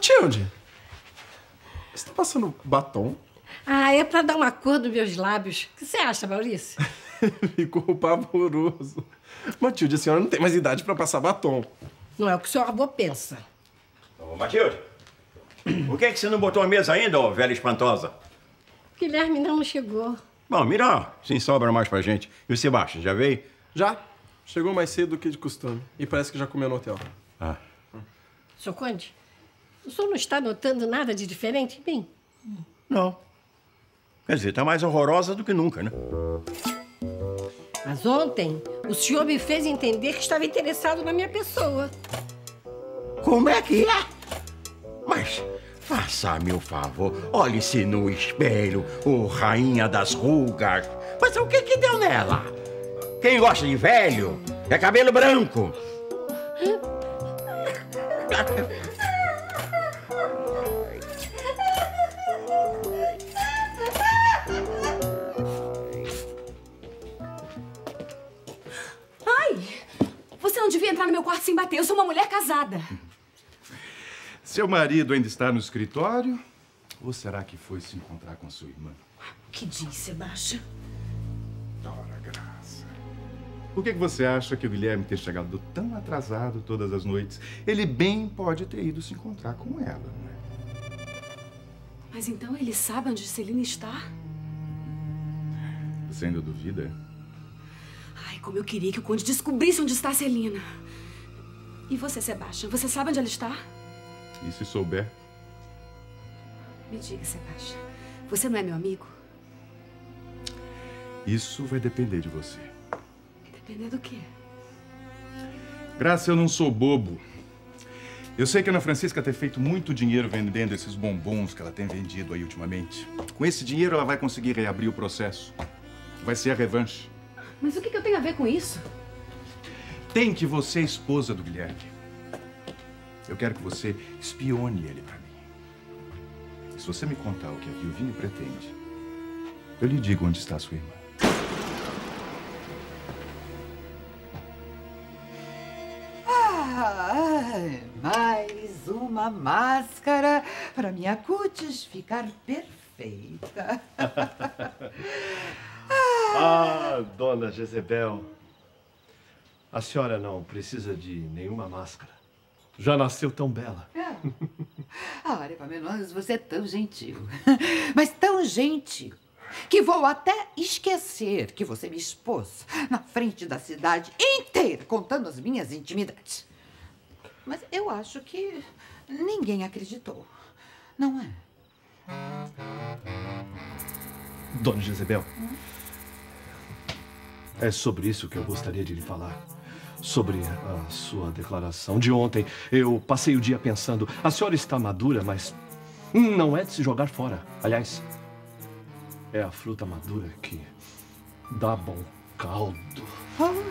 Matilde, você tá passando batom? Ah, é pra dar uma cor nos meus lábios. O que você acha, Maurício? Ficou pavoroso. Matilde, a senhora não tem mais idade pra passar batom. Não é o que o seu avô pensa. Ô, Matilde, por que é que você não botou a mesa ainda, ô velha espantosa? Guilherme ainda não chegou. Bom, mira, sim, sobra mais pra gente. E o Sebastião, já veio? Já. Chegou mais cedo do que de costume. E parece que já comeu no hotel. Ah. Seu Conde, o senhor não está notando nada de diferente em mim? Não. Quer dizer, tá mais horrorosa do que nunca, né? Mas ontem, o senhor me fez entender que estava interessado na minha pessoa. Como é que é? Mas faça-me o favor, olhe-se no espelho, ô rainha das rugas. Mas o que que deu nela? Quem gosta de velho é cabelo branco. Sem bater, eu sou uma mulher casada. Seu marido ainda está no escritório? Ou será que foi se encontrar com sua irmã? O que diz, Sebastião? Dora, graça. Por que você acha que o Guilherme ter chegado tão atrasado todas as noites? Ele bem pode ter ido se encontrar com ela, não é? Mas então ele sabe onde Celina está? Você ainda duvida? Ai, como eu queria que o Conde descobrisse onde está Celina. E você, Sebastião, você sabe onde ela está? E se souber? Me diga, Sebastião, você não é meu amigo? Isso vai depender de você. Depender do quê? Graça, eu não sou bobo. Eu sei que a Ana Francisca tem feito muito dinheiro vendendo esses bombons que ela tem vendido aí ultimamente. Com esse dinheiro ela vai conseguir reabrir o processo. Vai ser a revanche. Mas o que eu tenho a ver com isso? Tem que você é esposa do Guilherme. Eu quero que você espione ele pra mim. E se você me contar o que a Viuvinha pretende, eu lhe digo onde está a sua irmã. Ah, mais uma máscara pra minha cutis ficar perfeita. Ah, dona Jezebel. A senhora não precisa de nenhuma máscara. Já nasceu tão bela. É. Olha, Eva Menos, você é tão gentil. Mas tão gentil que vou até esquecer que você me expôs na frente da cidade inteira contando as minhas intimidades. Mas eu acho que ninguém acreditou, não é? Dona Jezebel, é sobre isso que eu gostaria de lhe falar. Sobre a sua declaração de ontem. Eu passei o dia pensando, a senhora está madura, mas não é de se jogar fora. Aliás, é a fruta madura que dá bom caldo.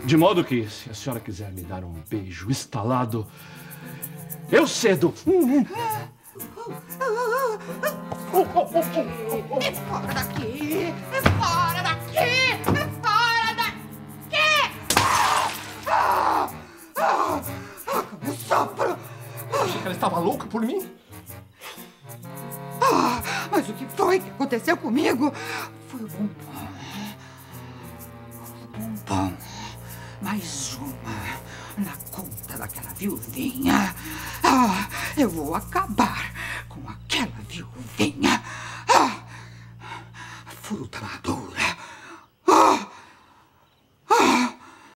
De modo que, se a senhora quiser me dar um beijo estalado, eu cedo. É fora daqui! É fora daqui! Ela estava louca por mim? Ah, mas o que foi que aconteceu comigo? Foi o bombom. O bombom. Mais uma na conta daquela viuvinha. Ah, eu vou acabar com aquela viuvinha. Ah, fruta madura.